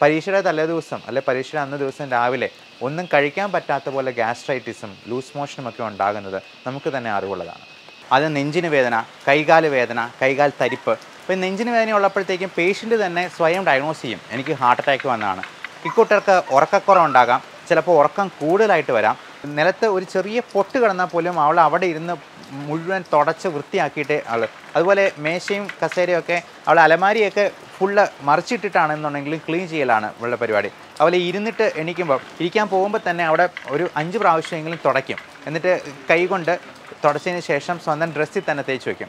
പരീക്ഷയുടെ തലേദിവസം അല്ലെ പരീക്ഷയുടെ അന്ന ദിവസം രാവിലെ ഒന്നും കഴിക്കാൻ പറ്റാത്ത പോലെ ഗ്യാസ്ട്രൈറ്റിസും ലൂസ് മോഷനുമൊക്കെ ഉണ്ടാകുന്നത് നമുക്ക് തന്നെ അറിവുള്ളതാണ്. അത് നെഞ്ചിന് വേദന, കൈകാല് വേദന, കൈകാൽ തരിപ്പ്. ഇപ്പോൾ നെഞ്ചിന് വേദന ഉള്ളപ്പോഴത്തേക്കും പേഷ്യൻ്റ് തന്നെ സ്വയം ഡയഗ്നോസ് ചെയ്യും, എനിക്ക് ഹാർട്ട് അറ്റാക്ക് വന്നതാണ്. ഇക്കൂട്ടർക്ക് ഉറക്കക്കുറവുണ്ടാകാം, ചിലപ്പോൾ ഉറക്കം കൂടുതലായിട്ട് വരാം. നിലത്ത് ഒരു ചെറിയ പൊട്ട് കിടന്നാൽ പോലും അവൾ അവിടെ ഇരുന്ന് മുഴുവൻ തുടച്ച് വൃത്തിയാക്കിയിട്ടേ ആള്, അതുപോലെ മേശയും കസേരയും ഒക്കെ അവൾ അലമാരിയൊക്കെ ഫുള്ള് മറിച്ചിട്ടിട്ടാണെന്നുണ്ടെങ്കിലും ക്ലീൻ ചെയ്യലാണ് ഇവളുടെ പരിപാടി. അതുപോലെ ഇരുന്നിട്ട് എണീക്കുമ്പോൾ ഇരിക്കാൻ പോകുമ്പോൾ തന്നെ അവിടെ ഒരു 5 പ്രാവശ്യമെങ്കിലും തുടയ്ക്കും, എന്നിട്ട് കൈകൊണ്ട് തുടച്ചതിന് ശേഷം സ്വന്തം ഡ്രസ്സിൽ തന്നെ തേച്ച് വയ്ക്കും.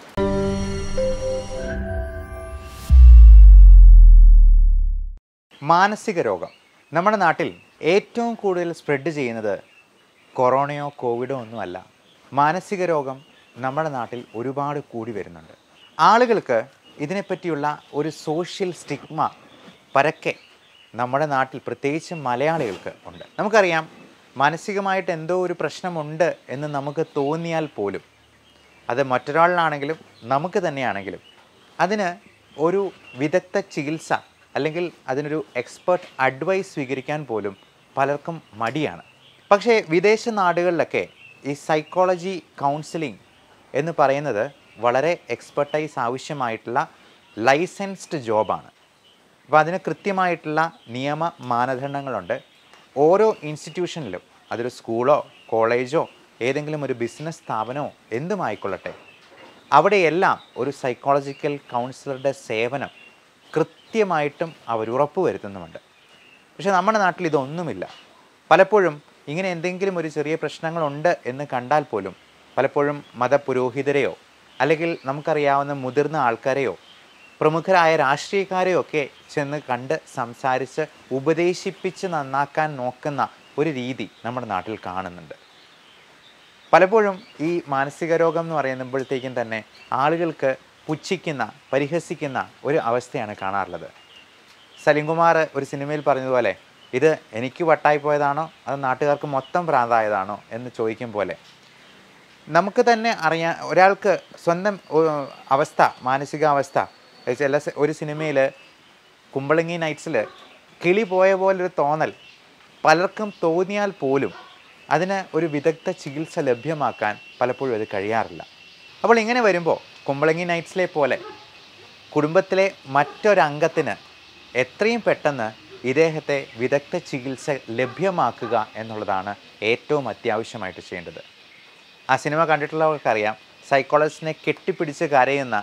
മാനസിക രോഗം നമ്മുടെ നാട്ടിൽ ഏറ്റവും കൂടുതൽ സ്പ്രെഡ് ചെയ്യുന്നത് കൊറോണയോ കോവിഡോ ഒന്നുമല്ല. മാനസിക രോഗം നമ്മുടെ നാട്ടിൽ ഒരുപാട് കൂടി വരുന്നുണ്ട്. ആളുകൾക്ക് ഇതിനെപ്പറ്റിയുള്ള ഒരു സോഷ്യൽ സ്റ്റിഗ്മ പരക്കെ നമ്മുടെ നാട്ടിൽ പ്രത്യേകിച്ച് മലയാളികൾക്ക് ഉണ്ട്. നമുക്കറിയാം, മാനസികമായിട്ട് എന്തോ ഒരു പ്രശ്നമുണ്ട് എന്ന് നമുക്ക് തോന്നിയാൽ പോലും, അത് മറ്റൊരാളിനാണെങ്കിലും നമുക്ക് തന്നെയാണെങ്കിലും, അതിന് ഒരു വിദഗ്ധ ചികിത്സ അല്ലെങ്കിൽ അതിനൊരു എക്സ്പേർട്ട് അഡ്വൈസ് സ്വീകരിക്കാൻ പോലും പലർക്കും മടിയാണ്. പക്ഷേ വിദേശ നാടുകളിലൊക്കെ ഈ സൈക്കോളജി കൗൺസിലിംഗ് എന്ന് പറയുന്നത് വളരെ എക്സ്പെർട്ടൈസ് ആവശ്യമായിട്ടുള്ള ലൈസൻസ്ഡ് ജോബാണ്. അപ്പോൾ അതിന് കൃത്യമായിട്ടുള്ള നിയമ മാനദണ്ഡങ്ങളുണ്ട്. ഓരോ ഇൻസ്റ്റിറ്റ്യൂഷനിലും, അതൊരു സ്കൂളോ കോളേജോ ഏതെങ്കിലും ഒരു ബിസിനസ് സ്ഥാപനമോ എന്തുമായിക്കൊള്ളട്ടെ, അവിടെയെല്ലാം ഒരു സൈക്കോളജിക്കൽ കൗൺസിലറുടെ സേവനം കൃത്യമായിട്ടും അവർ ഉറപ്പുവരുത്തുന്നുമുണ്ട്. പക്ഷേ നമ്മുടെ നാട്ടിൽ ഇതൊന്നുമില്ല. പലപ്പോഴും ഇങ്ങനെ എന്തെങ്കിലും ഒരു ചെറിയ പ്രശ്നങ്ങളുണ്ട് എന്ന് കണ്ടാൽ പോലും പലപ്പോഴും മതപുരോഹിതരെയോ അല്ലെങ്കിൽ നമുക്കറിയാവുന്ന മുതിർന്ന ആൾക്കാരെയോ പ്രമുഖരായ രാഷ്ട്രീയക്കാരെയോ ഒക്കെ ചെന്ന് കണ്ട് സംസാരിച്ച് ഉപദേശിപ്പിച്ച് നന്നാക്കാൻ നോക്കുന്ന ഒരു രീതി നമ്മുടെ നാട്ടിൽ കാണുന്നുണ്ട്. പലപ്പോഴും ഈ മാനസിക രോഗം എന്ന് പറയുമ്പോഴത്തേക്കും തന്നെ ആളുകൾക്ക് പുച്ഛിക്കുന്ന, പരിഹസിക്കുന്ന ഒരു അവസ്ഥയാണ് കാണാറുള്ളത്. സലിംകുമാർ ഒരു സിനിമയിൽ പറഞ്ഞതുപോലെ, ഇത് എനിക്ക് വട്ടായി പോയതാണോ അത് നാട്ടുകാർക്ക് മൊത്തം പ്രാന്തായതാണോ എന്ന് ചോദിക്കും പോലെ, നമുക്ക് തന്നെ അറിയാൻ ഒരാൾക്ക് സ്വന്തം അവസ്ഥ, മാനസികാവസ്ഥ. ഒരു സിനിമയിൽ കുമ്പളങ്ങി നൈറ്റ്സിൽ കിളി പോയ പോലൊരു തോന്നൽ പലർക്കും തോന്നിയാൽ പോലും അതിന് ഒരു വിദഗ്ധ ചികിത്സ ലഭ്യമാക്കാൻ പലപ്പോഴും അത് കഴിയാറില്ല. അപ്പോൾ ഇങ്ങനെ വരുമ്പോൾ കുമ്പളങ്ങി നൈറ്റ്സിലെ പോലെ കുടുംബത്തിലെ മറ്റൊരംഗത്തിന് എത്രയും പെട്ടെന്ന് ഇദ്ദേഹത്തെ വിദഗ്ധ ചികിത്സ ലഭ്യമാക്കുക എന്നുള്ളതാണ് ഏറ്റവും അത്യാവശ്യമായിട്ട് ചെയ്യേണ്ടത്. ആ സിനിമ കണ്ടിട്ടുള്ളവർക്കറിയാം, സൈക്കോളജിസ്റ്റിനെ കെട്ടിപ്പിടിച്ച് കരയുന്ന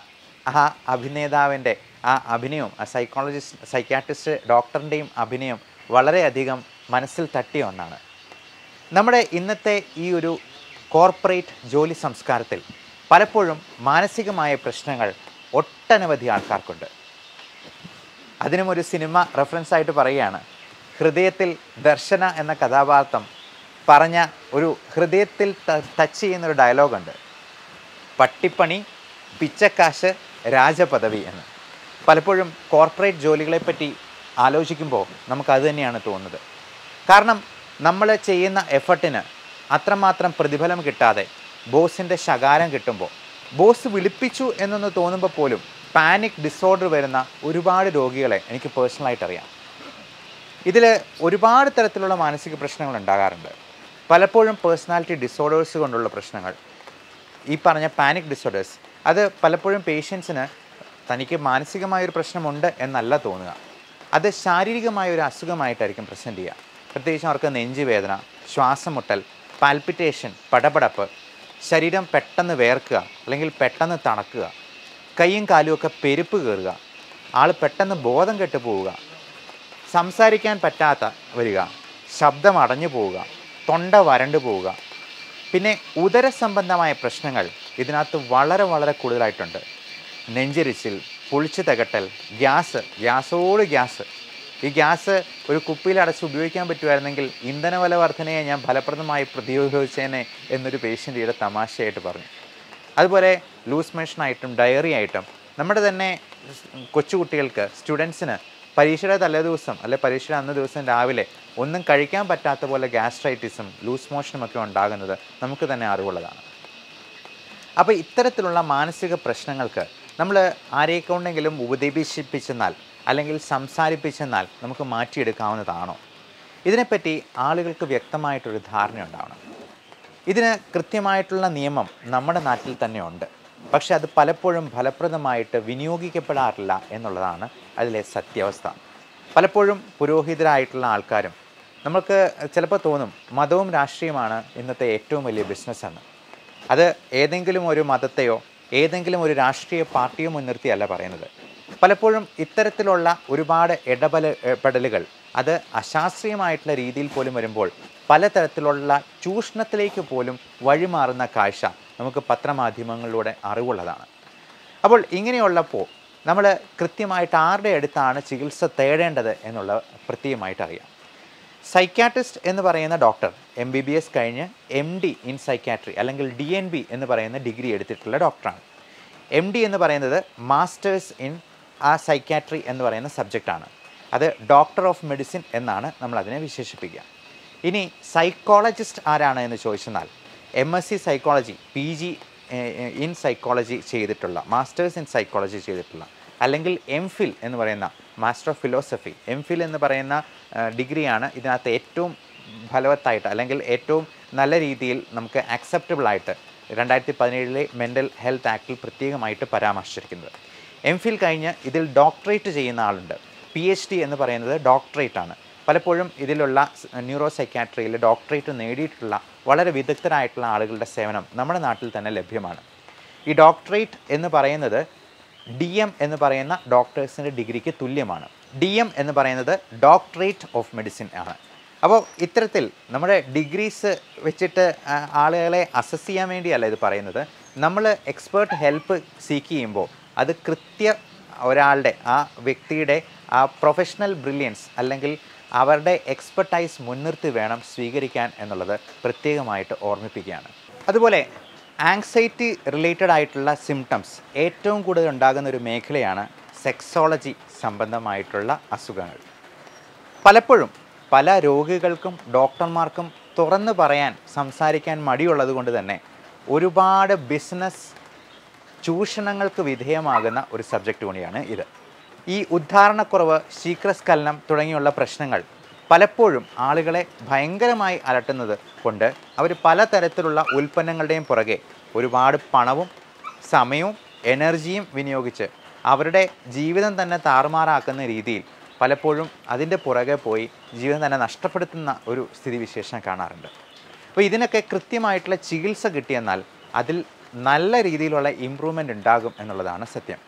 ആ അഭിനേതാവിൻ്റെ ആ അഭിനയവും ആ സൈക്കോളജിസ്റ്റ്, സൈക്യാട്രിസ്റ്റ് ഡോക്ടറിൻ്റെയും അഭിനയം വളരെയധികം മനസ്സിൽ തട്ടിയ ഒന്നാണ്. നമ്മുടെ ഇന്നത്തെ ഈ ഒരു കോർപ്പറേറ്റ് ജോലി സംസ്കാരത്തിൽ പലപ്പോഴും മാനസികമായ പ്രശ്നങ്ങൾ ഒട്ടനവധി ആൾക്കാർക്കുണ്ട്. അതിനും ഒരു സിനിമ റെഫറൻസായിട്ട് പറയുകയാണ്, ഹൃദയത്തിൽ ദർശന എന്ന കഥാപാത്രം പറഞ്ഞ ഒരു ഹൃദയത്തിൽ ടച്ച് ചെയ്യുന്നൊരു ഡയലോഗുണ്ട്, പട്ടിപ്പണി, പിച്ചക്കാശ്, രാജപദവി എന്ന്. പലപ്പോഴും കോർപ്പറേറ്റ് ജോലികളെപ്പറ്റി ആലോചിക്കുമ്പോൾ നമുക്കത് തന്നെയാണ് തോന്നുന്നത്. കാരണം നമ്മൾ ചെയ്യുന്ന എഫർട്ടിന് അത്രമാത്രം പ്രതിഫലം കിട്ടാതെ ബോസിൻ്റെ ശകാരം കിട്ടുമ്പോൾ, ബോസ് വിളിപ്പിച്ചു എന്നൊന്ന് തോന്നുമ്പോൾ പോലും പാനിക് ഡിസോർഡർ വരുന്ന ഒരുപാട് രോഗികളെ എനിക്ക് പേഴ്സണലായിട്ട് അറിയാം. ഇതിൽ ഒരുപാട് തരത്തിലുള്ള മാനസിക പ്രശ്നങ്ങൾ ഉണ്ടാകാറുണ്ട്. പലപ്പോഴും പേഴ്സണാലിറ്റി ഡിസോർഡേഴ്സ് കൊണ്ടുള്ള പ്രശ്നങ്ങൾ, ഈ പറഞ്ഞ പാനിക് ഡിസോർഡേഴ്സ്, അത് പലപ്പോഴും പേഷ്യൻസിന് തനിക്ക് മാനസികമായൊരു പ്രശ്നമുണ്ട് എന്നല്ല തോന്നുക, അത് ശാരീരികമായ ഒരു അസുഖമായിട്ടായിരിക്കും പ്രസൻറ്റ് ചെയ്യുക. പ്രത്യേകിച്ച് അവർക്ക് നെഞ്ചുവേദന, ശ്വാസം മുട്ടൽ, പാൽപിറ്റേഷൻ, പടപടപ്പ്, ശരീരം പെട്ടെന്ന് വേർക്കുക അല്ലെങ്കിൽ പെട്ടെന്ന് തണക്കുക, കൈയും കാലുമൊക്കെ പെരുപ്പ് കയറുക, ആൾ പെട്ടെന്ന് ബോധം കെട്ട് പോവുക, സംസാരിക്കാൻ പറ്റാത്ത വരിക, ശബ്ദം അടഞ്ഞു പോവുക, തൊണ്ട വരണ്ടു പോവുക, പിന്നെ ഉദര സംബന്ധമായ പ്രശ്നങ്ങൾ ഇതിനകത്ത് വളരെ വളരെ കൂടുതലായിട്ടുണ്ട്. നെഞ്ചിരിച്ചിൽ, പൊളിച്ചു തകട്ടൽ, ഗ്യാസ്, ഗ്യാസോട് ഗ്യാസ്. ഈ ഗ്യാസ് ഒരു കുപ്പിയിൽ അടച്ച് ഉപയോഗിക്കാൻ പറ്റുമായിരുന്നെങ്കിൽ ഇന്ധനവില വർധനയെ ഞാൻ ഫലപ്രദമായി പ്രതിരോധിച്ചേനെ എന്നൊരു പേഷ്യൻ്റിയുടെ തമാശയായിട്ട് പറഞ്ഞു. അതുപോലെ ലൂസ് മോഷനായിട്ടും ഡയറി ആയിട്ടും നമ്മുടെ തന്നെ കൊച്ചുകുട്ടികൾക്ക്, സ്റ്റുഡൻസിന് പരീക്ഷയുടെ തലേദിവസം അല്ലെ പരീക്ഷയുടെ അന്ന ദിവസം രാവിലെ ഒന്നും കഴിക്കാൻ പറ്റാത്ത പോലെ ഗ്യാസ്ട്രൈറ്റിസും ലൂസ് മോഷനുമൊക്കെ ഉണ്ടാകുന്നത് നമുക്ക് തന്നെ അറിവുള്ളതാണ്. അപ്പോൾ ഇത്തരത്തിലുള്ള മാനസിക പ്രശ്നങ്ങൾക്ക് നമ്മൾ ആരെക്കൊണ്ടെങ്കിലും ഉപദേശിപ്പിച്ചെന്നാൽ അല്ലെങ്കിൽ സംസാരിപ്പിച്ചെന്നാൽ നമുക്ക് മാറ്റിയെടുക്കാവുന്നതാണോ? ഇതിനെപ്പറ്റി ആളുകൾക്ക് വ്യക്തമായിട്ടൊരു ധാരണയുണ്ടാവണം. ഇതിന് കൃത്യമായിട്ടുള്ള നിയമം നമ്മുടെ നാട്ടിൽ തന്നെയുണ്ട്. പക്ഷേ അത് പലപ്പോഴും ഫലപ്രദമായിട്ട് വിനിയോഗിക്കപ്പെടാറില്ല എന്നുള്ളതാണ് അതിലെ സത്യാവസ്ഥ. പലപ്പോഴും പുരോഹിതരായിട്ടുള്ള ആൾക്കാരും നമുക്ക് ചിലപ്പോൾ തോന്നും മതവും രാഷ്ട്രീയമാണ് ഇന്നത്തെ ഏറ്റവും വലിയ ബിസിനസ്സെന്ന്. അത് ഏതെങ്കിലും ഒരു മതത്തെയോ ഏതെങ്കിലും ഒരു രാഷ്ട്രീയ പാർട്ടിയോ മുൻനിർത്തിയല്ല പറയുന്നത്. പലപ്പോഴും ഇത്തരത്തിലുള്ള ഒരുപാട് ഇടപെടലുകൾ അത് അശാസ്ത്രീയമായിട്ടുള്ള രീതിയിൽ പോലും വരുമ്പോൾ പലതരത്തിലുള്ള ചൂഷണത്തിലേക്ക് പോലും വഴിമാറുന്ന കാഴ്ച നമുക്ക് പത്രമാധ്യമങ്ങളിലൂടെ അറിവുള്ളതാണ്. അപ്പോൾ ഇങ്ങനെയുള്ളപ്പോൾ നമ്മൾ കൃത്യമായിട്ട് ആരുടെ അടുത്താണ് ചികിത്സ തേടേണ്ടത് എന്നുള്ള പ്രത്യേകമായിട്ടറിയാം. സൈക്യാട്രിസ്റ്റ് എന്ന് പറയുന്ന ഡോക്ടർ MBBS കഴിഞ്ഞ് MD ഇൻ സൈക്യാട്രി അല്ലെങ്കിൽ DNB എന്ന് പറയുന്ന ഡിഗ്രി എടുത്തിട്ടുള്ള ഡോക്ടറാണ്. MD എന്ന് പറയുന്നത് മാസ്റ്റേഴ്സ് ഇൻ ആ സൈക്യാട്രി എന്ന് പറയുന്ന സബ്ജക്റ്റാണ്. അത് ഡോക്ടർ ഓഫ് മെഡിസിൻ എന്നാണ് നമ്മളതിനെ വിശേഷിപ്പിക്കുക. ഇനി സൈക്കോളജിസ്റ്റ് ആരാണ് എന്ന് ചോദിച്ചെന്നാൽ MSc psychology PG in psychology ചെയ്തിട്ടുള്ള മാസ്റ്റേഴ്സ് ഇൻ സൈക്കോളജി ചെയ്തിട്ടുള്ള അല്ലെങ്കിൽ M.Phil എന്ന് പറയുന്ന മാസ്റ്റർ ഓഫ് ഫിലോസഫി M.Phil എന്ന് പറയുന്ന ഡിഗ്രിയാണ് ഇതിനകത്ത് ഏറ്റവും ഫലവത്തായിട്ട് അല്ലെങ്കിൽ ഏറ്റവും നല്ല രീതിയിൽ നമുക്ക് ആക്സെപ്റ്റബിളായിട്ട് 2017 മെൻ്റൽ ഹെൽത്ത് ആക്ടിൽ പ്രത്യേകമായിട്ട് പരാമർശിച്ചിരിക്കുന്നത്. M.Phil കഴിഞ്ഞ് ഇതിൽ ഡോക്ടറേറ്റ് ചെയ്യുന്ന ആളുണ്ട്. PhD എന്ന് പറയുന്നത് ഡോക്ടറേറ്റ് ആണ്. പലപ്പോഴും ഇതിലുള്ള ന്യൂറോ സൈക്യാട്രിയിൽ ഡോക്ടറേറ്റ് നേടിയിട്ടുള്ള വളരെ വിദഗ്ധരായിട്ടുള്ള ആളുകളുടെ സേവനം നമ്മുടെ നാട്ടിൽ തന്നെ ലഭ്യമാണ്. ഈ ഡോക്ടറേറ്റ് എന്ന് പറയുന്നത് DM എന്ന് പറയുന്ന ഡോക്ടേഴ്സിൻ്റെ ഡിഗ്രിക്ക് തുല്യമാണ്. DM എന്ന് പറയുന്നത് ഡോക്ടറേറ്റ് ഓഫ് മെഡിസിൻ ആണ്. അപ്പോൾ ഇത്തരത്തിൽ നമ്മുടെ ഡിഗ്രീസ് വെച്ചിട്ട് ആളുകളെ അസസ് ചെയ്യാൻ വേണ്ടിയല്ല ഇത് പറയുന്നത്. നമ്മൾ എക്സ്പേർട്ട് ഹെൽപ്പ് സീക്ക് ചെയ്യുമ്പോൾ അത് കൃത്യ ഒരാളുടെ ആ വ്യക്തിയുടെ ആ പ്രൊഫഷണൽ ബ്രില്യൻസ് അല്ലെങ്കിൽ അവരുടെ എക്സ്പെർട്ടൈസ് മുൻനിർത്തി വേണം സ്വീകരിക്കാൻ എന്നുള്ളത് പ്രത്യേകമായിട്ട് ഓർമ്മിപ്പിക്കുകയാണ്. അതുപോലെ ആങ്സൈറ്റി റിലേറ്റഡ് ആയിട്ടുള്ള സിംറ്റംസ് ഏറ്റവും കൂടുതൽ ഉണ്ടാകുന്ന ഒരു മേഖലയാണ് സെക്സോളജി സംബന്ധമായിട്ടുള്ള അസുഖങ്ങൾ. പലപ്പോഴും പല രോഗികൾക്കും ഡോക്ടർമാർക്കും തുറന്ന് പറയാൻ സംസാരിക്കാൻ മടിയുള്ളത് കൊണ്ട് തന്നെ ഒരുപാട് ബിസിനസ് ചൂഷണങ്ങൾക്ക് വിധേയമാകുന്ന ഒരു സബ്ജക്റ്റ് കൂടിയാണ് ഇത്. ഈ ഉദ്ധാരണക്കുറവ്, ശീഘ്രസ്ഖലനം തുടങ്ങിയുള്ള പ്രശ്നങ്ങൾ പലപ്പോഴും ആളുകളെ ഭയങ്കരമായി അലട്ടുന്നത് കൊണ്ട് അവർ പലതരത്തിലുള്ള ഉൽപ്പന്നങ്ങളുടെയും പുറകെ ഒരുപാട് പണവും സമയവും എനർജിയും വിനിയോഗിച്ച് അവരുടെ ജീവിതം തന്നെ താറുമാറാക്കുന്ന രീതിയിൽ പലപ്പോഴും അതിൻ്റെ പുറകെ പോയി ജീവിതം തന്നെ നഷ്ടപ്പെടുത്തുന്ന ഒരു സ്ഥിതിവിശേഷം കാണാറുണ്ട്. അപ്പോൾ ഇതിനൊക്കെ കൃത്യമായിട്ടുള്ള ചികിത്സ കിട്ടിയെന്നാൽ അതിൽ നല്ല രീതിയിലുള്ള ഇമ്പ്രൂവ്മെൻ്റ് ഉണ്ടാകും എന്നുള്ളതാണ് സത്യം.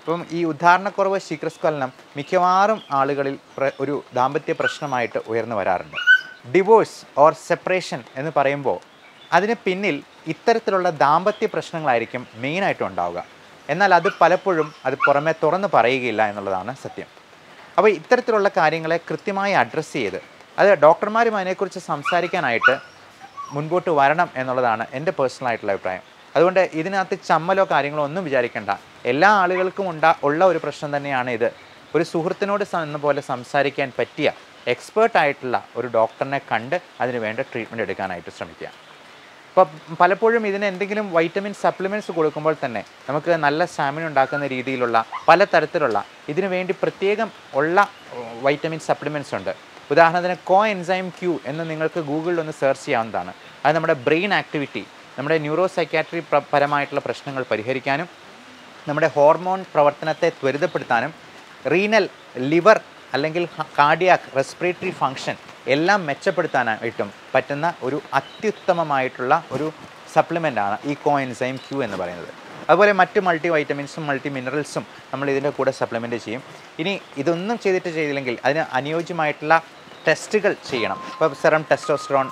ഇപ്പം ഈ ഉദ്ധാരണക്കുറവ്, ശീഘ്രസ്ഖലനം മിക്കവാറും ആളുകളിൽ ഒരു ദാമ്പത്യ പ്രശ്നമായിട്ട് ഉയർന്നു വരാറുണ്ട്. ഡിവോഴ്സ് ഓർ സെപ്പറേഷൻ എന്ന് പറയുമ്പോൾ അതിന് പിന്നിൽ ഇത്തരത്തിലുള്ള ദാമ്പത്യ പ്രശ്നങ്ങളായിരിക്കും മെയിനായിട്ടും ഉണ്ടാവുക. എന്നാൽ അത് പലപ്പോഴും അത് പുറമെ തുറന്ന് പറയുകയില്ല എന്നുള്ളതാണ് സത്യം. അപ്പോൾ ഇത്തരത്തിലുള്ള കാര്യങ്ങളെ കൃത്യമായി അഡ്രസ്സ് ചെയ്ത് അത് ഡോക്ടർമാരും അതിനെക്കുറിച്ച് സംസാരിക്കാനായിട്ട് മുൻപോട്ട് വരണം എന്നുള്ളതാണ് എൻ്റെ പേഴ്സണലായിട്ടുള്ള അഭിപ്രായം. അതുകൊണ്ട് ഇതിനകത്ത് ചമ്മലോ കാര്യങ്ങളോ ഒന്നും വിചാരിക്കേണ്ട. എല്ലാ ആളുകൾക്കും ഉള്ള ഒരു പ്രശ്നം തന്നെയാണ് ഇത്. ഒരു സുഹൃത്തിനോട് എന്ന പോലെ സംസാരിക്കാൻ പറ്റിയ എക്സ്പേർട്ടായിട്ടുള്ള ഒരു ഡോക്ടറിനെ കണ്ട് അതിന് വേണ്ട ട്രീറ്റ്മെൻറ്റ് എടുക്കാനായിട്ട് ശ്രമിക്കുക. അപ്പോൾ പലപ്പോഴും ഇതിന് എന്തെങ്കിലും വൈറ്റമിൻ സപ്ലിമെൻറ്റ്സ് കൊടുക്കുമ്പോൾ തന്നെ നമുക്ക് നല്ല സ്റ്റാമിന ഉണ്ടാക്കുന്ന രീതിയിലുള്ള പലതരത്തിലുള്ള ഇതിനു വേണ്ടി പ്രത്യേകം ഉള്ള വൈറ്റമിൻ സപ്ലിമെൻറ്റ്സ് ഉണ്ട്. ഉദാഹരണത്തിന് കോഎൻസൈം Q എന്ന് നിങ്ങൾക്ക് ഗൂഗിളിൽ ഒന്ന് സെർച്ച് ചെയ്യാവുന്നതാണ്. അത് നമ്മുടെ ബ്രെയിൻ ആക്ടിവിറ്റി, നമ്മുടെ ന്യൂറോ സൈക്യാട്രി പരമായിട്ടുള്ള പ്രശ്നങ്ങൾ പരിഹരിക്കാനും നമ്മുടെ ഹോർമോൺ പ്രവർത്തനത്തെ ത്വരിതപ്പെടുത്താനും റീനൽ, ലിവർ അല്ലെങ്കിൽ കാർഡിയാക്, റെസ്പിറേറ്ററി ഫങ്ഷൻ എല്ലാം മെച്ചപ്പെടുത്താനായിട്ടും പറ്റുന്ന ഒരു അത്യുത്തമമായിട്ടുള്ള ഒരു സപ്ലിമെൻ്റാണ് ഈ കോഎൻസൈം Q എന്ന് പറയുന്നത്. അതുപോലെ മറ്റ് മൾട്ടി വൈറ്റമിൻസും മൾട്ടി മിനറൽസും നമ്മൾ ഇതിൻ്റെ കൂടെ സപ്ലിമെൻ്റ് ചെയ്യും. ഇനി ഇതൊന്നും ചെയ്തില്ലെങ്കിൽ അതിന് അനുയോജ്യമായിട്ടുള്ള ടെസ്റ്റുകൾ ചെയ്യണം. ഇപ്പോൾ സെറം ടെസ്റ്റോസ്റ്ററോൺ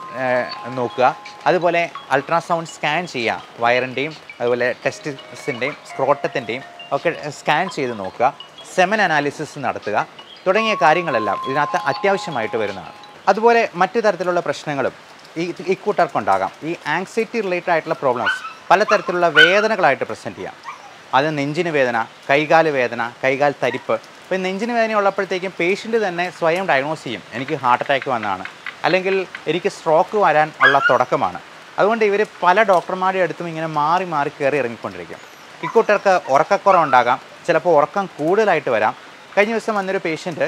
നോക്കുക, അതുപോലെ അൾട്രാസൗണ്ട് സ്കാൻ ചെയ്യുക, വയറിൻ്റെയും അതുപോലെ ടെസ്റ്റിസിൻ്റെയും സ്ക്രോട്ടത്തിൻ്റെയും ഒക്കെ സ്കാൻ ചെയ്ത് നോക്കുക, സെമൻ അനാലിസിസ് നടത്തുക തുടങ്ങിയ കാര്യങ്ങളെല്ലാം ഇതിനകത്ത് അത്യാവശ്യമായിട്ട് വരുന്നതാണ്. അതുപോലെ മറ്റു തരത്തിലുള്ള പ്രശ്നങ്ങളും ഇക്കൂട്ടർക്കുണ്ടാകാം. ഈ ആങ്സൈറ്റി റിലേറ്റഡ് ആയിട്ടുള്ള പ്രോബ്ലംസ് പലതരത്തിലുള്ള വേദനകളായിട്ട് പ്രസൻറ്റ് ചെയ്യാം. അത് നെഞ്ചിന് വേദന, കൈകാല് വേദന, കൈകാൽ തരിപ്പ്. അപ്പോൾ നെഞ്ചിന് വേദന ഉള്ളപ്പോഴത്തേക്കും പേഷ്യൻ്റ് തന്നെ സ്വയം ഡയഗ്നോസ് ചെയ്യും, എനിക്ക് ഹാർട്ട് അറ്റാക്ക് വന്നതാണ് അല്ലെങ്കിൽ എനിക്ക് സ്ട്രോക്ക് വരാൻ ഉള്ള തുടക്കമാണ്. അതുകൊണ്ട് ഇവർ പല ഡോക്ടർമാരുടെ അടുത്തും ഇങ്ങനെ മാറി മാറി കയറി ഇറങ്ങിക്കൊണ്ടിരിക്കും. ഇക്കൂട്ടർക്ക് ഉറക്കക്കുറവുണ്ടാകാം, ചിലപ്പോൾ ഉറക്കം കൂടുതലായിട്ട് വരാം, കഴിഞ്ഞ ദിവസം വന്നൊരു പേഷ്യൻ്റ്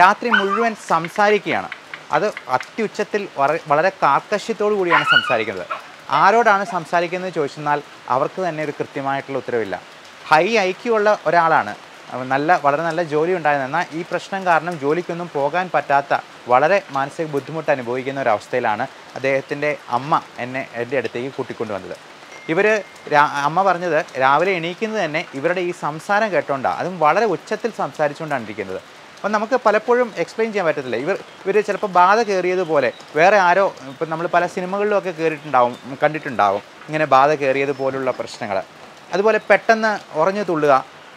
രാത്രി മുഴുവൻ സംസാരിക്കുകയാണ്. അത് അത്യുച്ചത്തിൽ വളരെ കാർക്കശ്യത്തോടു കൂടിയാണ് സംസാരിക്കുന്നത്. ആരോടാണ് സംസാരിക്കുന്നത് ചോദിച്ചെന്നാൽ അവർക്ക് തന്നെ ഒരു കൃത്യമായിട്ടുള്ള ഉത്തരവില്ല. ഹൈ ഐക്യു ഉള്ള ഒരാളാണ്, വളരെ നല്ല ജോലി ഉണ്ടായിരുന്നു. എന്നാൽ ഈ പ്രശ്നം കാരണം ജോലിക്കൊന്നും പോകാൻ പറ്റാത്ത വളരെ മാനസിക ബുദ്ധിമുട്ട് അനുഭവിക്കുന്ന ഒരവസ്ഥയിലാണ് അദ്ദേഹത്തിൻ്റെ അമ്മ എൻ്റെ അടുത്തേക്ക് കൂട്ടിക്കൊണ്ടുവന്നത്. ഇവർ അമ്മ പറഞ്ഞത് രാവിലെ എണീക്കുന്നത് തന്നെ ഇവരുടെ ഈ സംസാരം കേട്ടോണ്ടാണ്, അതും വളരെ ഉച്ചത്തിൽ സംസാരിച്ചുകൊണ്ടാണ് ഇരിക്കുന്നത്. അപ്പം നമുക്ക് പലപ്പോഴും എക്സ്പ്ലെയിൻ ചെയ്യാൻ പറ്റത്തില്ല. ഇവർ ചിലപ്പോൾ ബാധ കയറിയതുപോലെ വേറെ ആരോ, ഇപ്പം നമ്മൾ പല സിനിമകളിലൊക്കെ കണ്ടിട്ടുണ്ടാവും ഇങ്ങനെ ബാധ കയറിയതുപോലുള്ള പ്രശ്നങ്ങൾ. അതുപോലെ പെട്ടെന്ന് ഉറഞ്ഞു തുള്ളുക,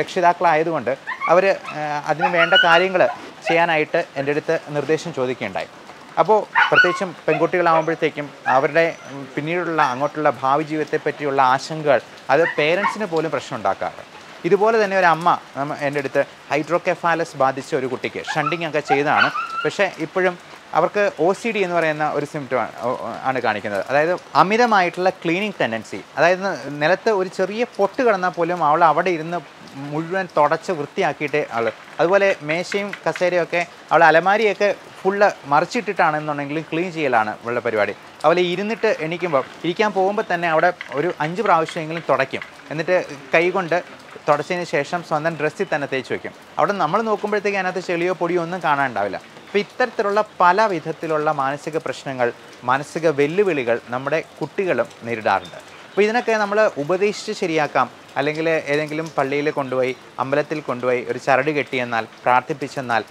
രക്ഷിതാക്കളായതുകൊണ്ട് അവർ അതിന് വേണ്ട കാര്യങ്ങൾ ചെയ്യാനായിട്ട് എൻ്റെ അടുത്ത് നിർദ്ദേശം ചോദിക്കുകയുണ്ടായി. അപ്പോൾ പ്രത്യേകിച്ചും പെൺകുട്ടികളാകുമ്പോഴത്തേക്കും അവരുടെ പിന്നീടുള്ള അങ്ങോട്ടുള്ള ഭാവി ജീവിതത്തെ പറ്റിയുള്ള ആശങ്കകൾ അത് പേരൻസിന് പോലും പ്രശ്നം ഉണ്ടാക്കാറുണ്ട്. ഇതുപോലെ തന്നെ ഒരു അമ്മ എൻ്റെ അടുത്ത് ഹൈഡ്രോക്കെഫാലസ് ബാധിച്ച ഒരു കുട്ടിക്ക് ഷണ്ടിങ് ഒക്കെ ചെയ്തതാണ്. പക്ഷേ ഇപ്പോഴും അവർക്ക് OCD എന്ന് പറയുന്ന ഒരു സിംറ്റം ആണ് കാണിക്കുന്നത്. അതായത് അമിതമായിട്ടുള്ള ക്ലീനിങ് ടെൻഡൻസി, അതായത് നിലത്ത് ഒരു ചെറിയ പൊട്ട് കിടന്നാൽ പോലും അവൾ അവിടെ ഇരുന്ന് മുഴുവൻ തുടച്ച് വൃത്തിയാക്കിയിട്ടേ അവൾ, അതുപോലെ മേശയും കസേരയൊക്കെ അവൾ അലമാരിയൊക്കെ ഫുള്ള് മറിച്ചിട്ടിട്ടാണെന്നുണ്ടെങ്കിലും ക്ലീൻ ചെയ്യലാണ് ഇവളുടെ പരിപാടി. അതുപോലെ ഇരുന്നിട്ട് എണീക്കുമ്പോൾ, ഇരിക്കാൻ പോകുമ്പോൾ തന്നെ അവിടെ ഒരു 5 പ്രാവശ്യമെങ്കിലും തുടയ്ക്കും, എന്നിട്ട് കൈകൊണ്ട് തുടച്ചതിന് ശേഷം സ്വന്തം ഡ്രസ്സിൽ തന്നെ തേച്ച് വയ്ക്കും. അവിടെ നമ്മൾ നോക്കുമ്പോഴത്തേക്ക് അതിനകത്ത് ചെളിയോ പൊടിയോ ഒന്നും കാണാനുണ്ടാവില്ല. അപ്പോൾ ഇത്തരത്തിലുള്ള പല വിധത്തിലുള്ള മാനസിക പ്രശ്നങ്ങൾ, മാനസിക വെല്ലുവിളികൾ നമ്മുടെ കുട്ടികളും നേരിടാറുണ്ട്. അപ്പോൾ ഇതിനൊക്കെ നമ്മൾ ഉപദേശിച്ച് ശരിയാക്കാം, അല്ലെങ്കിൽ ഏതെങ്കിലും പള്ളിയിൽ കൊണ്ടുപോയി, അമ്പലത്തിൽ കൊണ്ടുപോയി ഒരു ചരട് കെട്ടിയെന്നാൽ, പ്രാർത്ഥിപ്പിച്ചെന്നാൽ,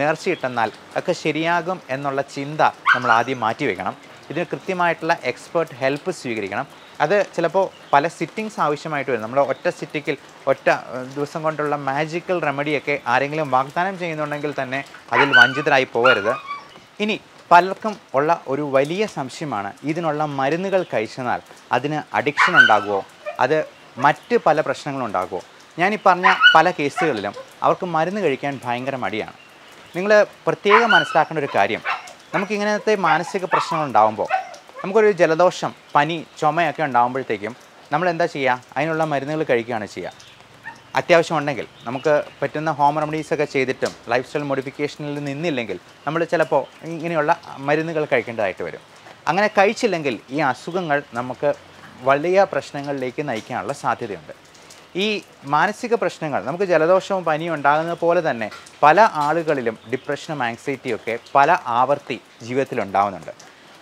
നേർച്ചയിട്ടെന്നാൽ ഒക്കെ ശരിയാകും എന്നുള്ള ചിന്ത നമ്മൾ ആദ്യം മാറ്റിവെക്കണം. ഇതിന് കൃത്യമായിട്ടുള്ള എക്സ്പേർട്ട് ഹെൽപ്പ് സ്വീകരിക്കണം. അത് ചിലപ്പോൾ പല സിറ്റിങ്സ് ആവശ്യമായിട്ട് വരും. നമ്മൾ ഒറ്റ സിറ്റിങ്ങിൽ ഒറ്റ ദിവസം കൊണ്ടുള്ള മാജിക്കൽ റെമഡിയൊക്കെ ആരെങ്കിലും വാഗ്ദാനം ചെയ്യുന്നുണ്ടെങ്കിൽ തന്നെ അതിൽ വഞ്ചിതരായി പോകരുത്. ഇനി പലർക്കും ഉള്ള ഒരു വലിയ സംശയമാണ്, ഇതിനുള്ള മരുന്നുകൾ കഴിച്ചെന്നാൽ അതിന് അഡിക്ഷൻ ഉണ്ടാകുമോ, അത് മറ്റ് പല പ്രശ്നങ്ങളുണ്ടാകുമോ? ഞാനീ പറഞ്ഞ പല കേസുകളിലും അവർക്ക് മരുന്ന് കഴിക്കാൻ ഭയങ്കര മടിയാണ്. നിങ്ങൾ പ്രത്യേകം മനസ്സിലാക്കേണ്ട ഒരു കാര്യം, നമുക്കിങ്ങനത്തെ മാനസിക പ്രശ്നങ്ങളുണ്ടാകുമ്പോൾ, നമുക്കൊരു ജലദോഷം, പനി, ചുമയൊക്കെ ഉണ്ടാകുമ്പോഴത്തേക്കും നമ്മൾ എന്താ ചെയ്യുക? അതിനുള്ള മരുന്നുകൾ കഴിക്കുകയാണ് ചെയ്യുക. അത്യാവശ്യമുണ്ടെങ്കിൽ നമുക്ക് പറ്റുന്ന ഹോം റെമഡീസൊക്കെ ചെയ്തിട്ടും ലൈഫ് സ്റ്റൈൽ മോഡിഫിക്കേഷനിൽ നിന്നില്ലെങ്കിൽ നമ്മൾ ചിലപ്പോൾ ഇങ്ങനെയുള്ള മരുന്നുകൾ കഴിക്കേണ്ടതായിട്ട് വരും. അങ്ങനെ കഴിച്ചില്ലെങ്കിൽ ഈ അസുഖങ്ങൾ നമുക്ക് വലിയ പ്രശ്നങ്ങളിലേക്ക് നയിക്കാനുള്ള സാധ്യതയുണ്ട്. ഈ മാനസിക പ്രശ്നങ്ങൾ നമുക്ക് ജലദോഷവും പനിയും ഉണ്ടാകുന്നത് പോലെ തന്നെ പല ആളുകളിലും ഡിപ്രഷനും ആങ്സൈറ്റിയൊക്കെ പല ആവർത്തി ജീവിതത്തിലുണ്ടാകുന്നുണ്ട്.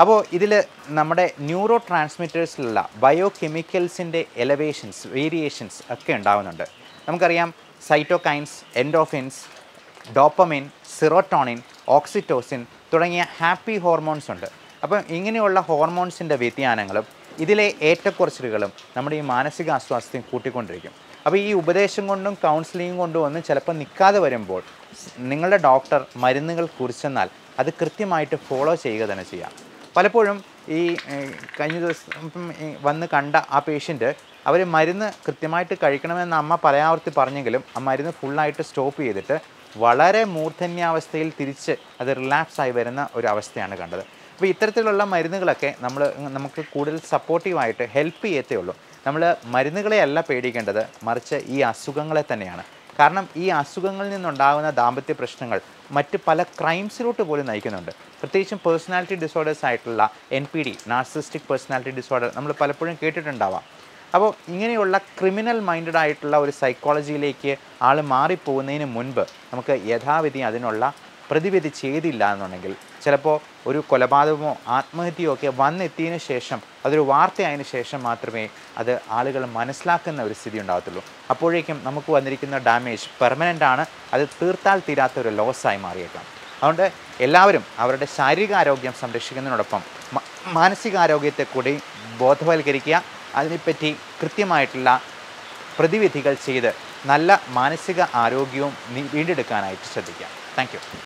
അപ്പോൾ ഇതിൽ നമ്മുടെ ന്യൂറോ ട്രാൻസ്മിറ്റേഴ്സിലുള്ള ബയോ കെമിക്കൽസിൻ്റെ എലവേഷൻസ്, വേരിയേഷൻസ് ഒക്കെ ഉണ്ടാകുന്നുണ്ട്. നമുക്കറിയാം cytokines, endorphins, dopamine, serotonin, oxytocin തുടങ്ങിയ ഹാപ്പി ഹോർമോൺസ് ഉണ്ട്. അപ്പം ഇങ്ങനെയുള്ള ഹോർമോൺസിൻ്റെ വ്യതിയാനങ്ങളും ഇതിലെ ഏറ്റക്കുറച്ചിലുകളും നമ്മുടെ ഈ മാനസിക അസ്വാസ്ഥ്യം കൂട്ടിക്കൊണ്ടിരിക്കും. അപ്പോൾ ഈ ഉപദേശം കൊണ്ടും കൗൺസിലിംഗ് കൊണ്ടും ഒന്നും ചിലപ്പോൾ നിൽക്കാതെ വരുമ്പോൾ നിങ്ങളുടെ ഡോക്ടർ മരുന്നുകൾ കുറിച്ചെന്നാൽ അത് കൃത്യമായിട്ട് ഫോളോ ചെയ്യുക തന്നെ ചെയ്യാം. പലപ്പോഴും ഈ കഴിഞ്ഞ ദിവസം വന്ന് കണ്ട ആ പേഷ്യൻ്റ്, അവർ മരുന്ന് കൃത്യമായിട്ട് കഴിക്കണമെന്ന് അമ്മ പലയാവർത്തി പറഞ്ഞെങ്കിലും ആ മരുന്ന് ഫുള്ളായിട്ട് സ്റ്റോപ്പ് ചെയ്തിട്ട് വളരെ മൂർധന്യാവസ്ഥയിൽ തിരിച്ച് അത് റിലാപ്സായി വരുന്ന ഒരു അവസ്ഥയാണ് കണ്ടത്. അപ്പോൾ ഇത്തരത്തിലുള്ള മരുന്നുകളൊക്കെ നമുക്ക് കൂടുതൽ സപ്പോർട്ടീവായിട്ട് ഹെൽപ്പ് ചെയ്യത്തേ ഉള്ളൂ. നമ്മൾ മരുന്നുകളെയല്ല പേടിക്കേണ്ടത്, മറിച്ച് ഈ അസുഖങ്ങളെ തന്നെയാണ്. കാരണം ഈ അസുഖങ്ങളിൽ നിന്നുണ്ടാകുന്ന ദാമ്പത്യ പ്രശ്നങ്ങൾ മറ്റ് പല ക്രൈംസിലോട്ട് പോലും നയിക്കുന്നുണ്ട്. പ്രത്യേകിച്ചും പേഴ്സണാലിറ്റി ഡിസോർഡേഴ്സ് ആയിട്ടുള്ള NPD, നാർസിസ്റ്റിക് പേഴ്സണാലിറ്റി ഡിസോർഡർ, നമ്മൾ പലപ്പോഴും കേട്ടിട്ടുണ്ടാവാം. അപ്പോൾ ഇങ്ങനെയുള്ള ക്രിമിനൽ മൈൻഡഡ് ആയിട്ടുള്ള ഒരു സൈക്കോളജിയിലേക്ക് ആൾ മാറിപ്പോകുന്നതിന് മുൻപ് നമുക്ക് യഥാവിധി അതിനുള്ള പ്രതിവിധി ചെയ്തില്ല എന്നുണ്ടെങ്കിൽ ചിലപ്പോൾ ഒരു കൊലപാതകമോ ആത്മഹത്യയോ ഒക്കെ വന്നെത്തിയതിനു ശേഷം, അതൊരു വാർത്തയായതിനു ശേഷം മാത്രമേ അത് ആളുകൾ മനസ്സിലാക്കുന്ന ഒരു സ്ഥിതി ഉണ്ടാകത്തുള്ളൂ. അപ്പോഴേക്കും നമുക്ക് വന്നിരിക്കുന്ന ഡാമേജ് പെർമനൻ്റ് ആണ്, അത് തീർത്താൽ തീരാത്ത ഒരു ലോസായി മാറിയേക്കാം. അതുകൊണ്ട് എല്ലാവരും അവരുടെ ശാരീരികാരോഗ്യം സംരക്ഷിക്കുന്നതിനോടൊപ്പം മാനസികാരോഗ്യത്തെ കൂടി ബോധവൽക്കരിക്കുക. അതിനെപ്പറ്റി കൃത്യമായിട്ടുള്ള പ്രതിവിധികൾ ചെയ്ത് നല്ല മാനസിക ആരോഗ്യവും വീണ്ടെടുക്കാനായിട്ട് ശ്രദ്ധിക്കുക. Thank U.